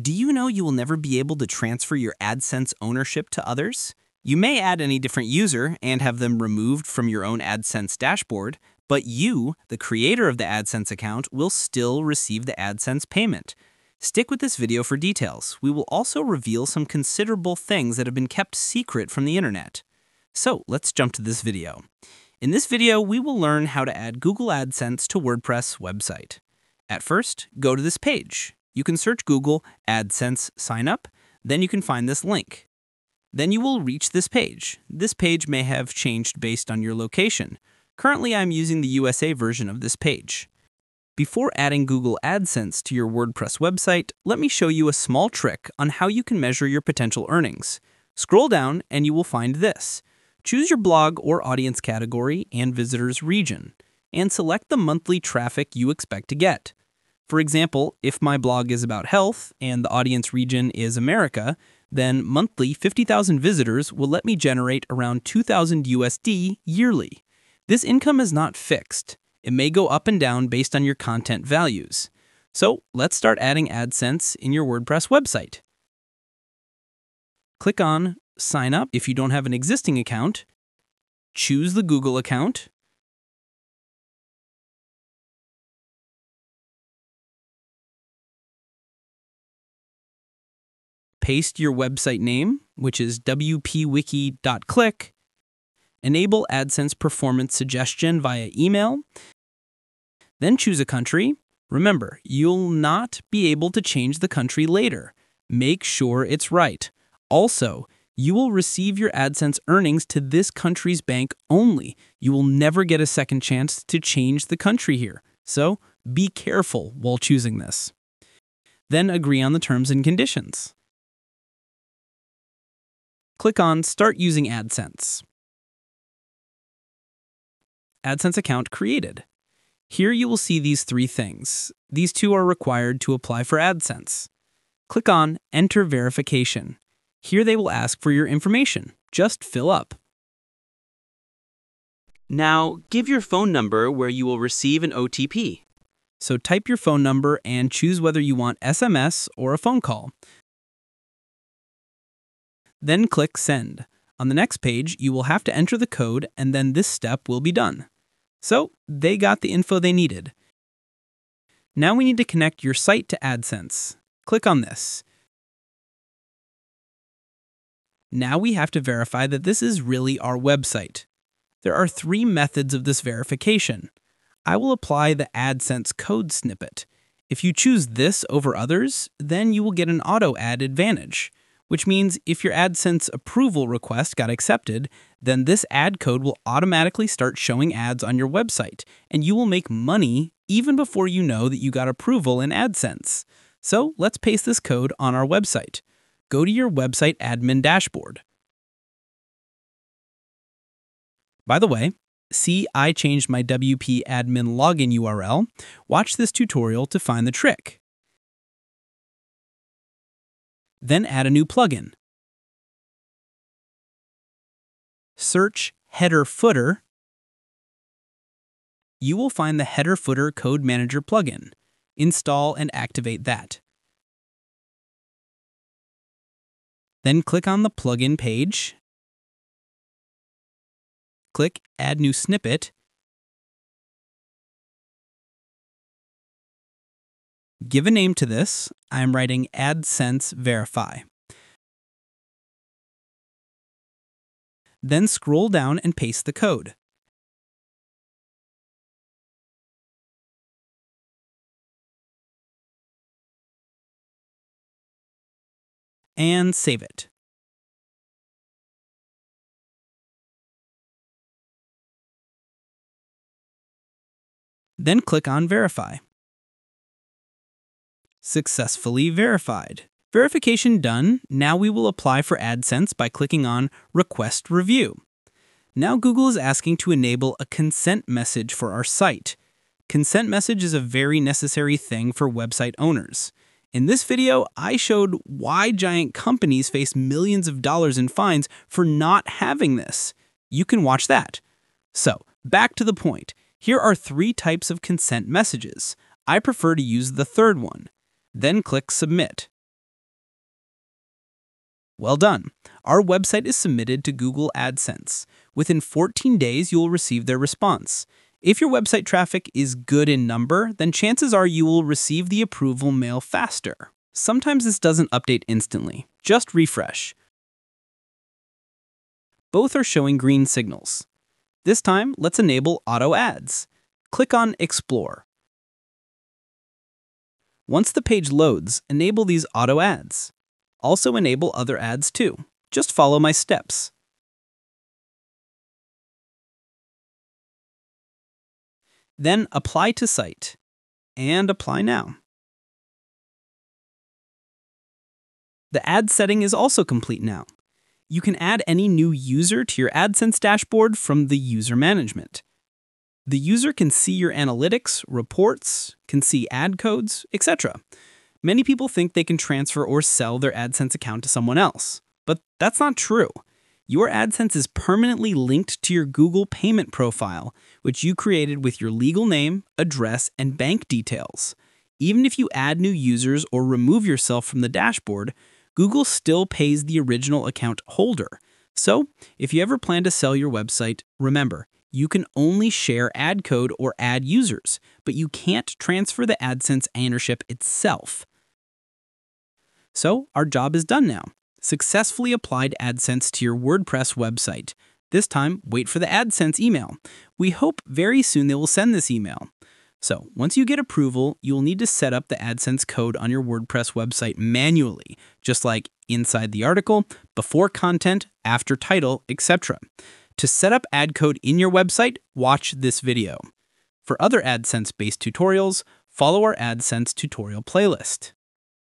Do you know you will never be able to transfer your AdSense ownership to others? You may add any different user and have them removed from your own AdSense dashboard, but you, the creator of the AdSense account, will still receive the AdSense payment. Stick with this video for details. We will also reveal some considerable things that have been kept secret from the internet. So let's jump to this video. In this video, we will learn how to add Google AdSense to WordPress website. At first, go to this page. You can search Google AdSense sign up, then you can find this link. Then you will reach this page. This page may have changed based on your location. Currently, I'm using the USA version of this page. Before adding Google AdSense to your WordPress website, let me show you a small trick on how you can measure your potential earnings. Scroll down and you will find this. Choose your blog or audience category and visitors region, and select the monthly traffic you expect to get. For example, if my blog is about health and the audience region is America, then monthly 50,000 visitors will let me generate around $2,000 USD yearly. This income is not fixed. It may go up and down based on your content values. So let's start adding AdSense in your WordPress website. Click on Sign Up if you don't have an existing account. Choose the Google account. Paste your website name, which is wpwiki.click. Enable AdSense performance suggestion via email. Then choose a country. Remember, you'll not be able to change the country later. Make sure it's right. Also, you will receive your AdSense earnings to this country's bank only. You will never get a second chance to change the country here. So be careful while choosing this. Then agree on the terms and conditions. Click on Start Using AdSense. AdSense account created. Here you will see these three things. These two are required to apply for AdSense. Click on Enter Verification. Here they will ask for your information. Just fill up. Now give your phone number where you will receive an OTP. So type your phone number and choose whether you want SMS or a phone call. Then click Send. On the next page, you will have to enter the code, and then this step will be done. So they got the info they needed. Now we need to connect your site to AdSense. Click on this. Now we have to verify that this is really our website. There are three methods of this verification. I will apply the AdSense code snippet. If you choose this over others, then you will get an auto ad advantage, which means if your AdSense approval request got accepted, then this ad code will automatically start showing ads on your website, and you will make money even before you know that you got approval in AdSense. So let's paste this code on our website. Go to your website admin dashboard. By the way, see I changed my WP admin login URL. Watch this tutorial to find the trick. Then add a new plugin. Search Header Footer. You will find the Header Footer Code Manager plugin. Install and activate that. Then click on the plugin page. Click Add New Snippet. Give a name to this. I'm writing AdSense Verify. Then scroll down and paste the code. And save it. Then click on Verify. Successfully verified. Verification done. Now we will apply for AdSense by clicking on Request Review. Now Google is asking to enable a consent message for our site. Consent message is a very necessary thing for website owners. In this video, I showed why giant companies face millions of dollars in fines for not having this. You can watch that. So, back to the point. Here are three types of consent messages. I prefer to use the third one. Then click Submit. Well done! Our website is submitted to Google AdSense. Within 14 days, you will receive their response. If your website traffic is good in number, then chances are you will receive the approval mail faster. Sometimes this doesn't update instantly. Just refresh. Both are showing green signals. This time, let's enable Auto Ads. Click on Explore. Once the page loads, enable these auto ads. Also enable other ads too. Just follow my steps. Then apply to site and apply now. The ad setting is also complete now. You can add any new user to your AdSense dashboard from the user management. The user can see your analytics, reports, can see ad codes, etc. Many people think they can transfer or sell their AdSense account to someone else, but that's not true. Your AdSense is permanently linked to your Google payment profile, which you created with your legal name, address, and bank details. Even if you add new users or remove yourself from the dashboard, Google still pays the original account holder. So, if you ever plan to sell your website, remember, you can only share ad code or ad users, but you can't transfer the AdSense ownership itself. So our job is done now. Successfully applied AdSense to your WordPress website. This time, wait for the AdSense email. We hope very soon they will send this email. So once you get approval, you'll need to set up the AdSense code on your WordPress website manually, just like inside the article, before content, after title, etc. To set up ad code in your website, watch this video. For other AdSense-based tutorials, follow our AdSense tutorial playlist.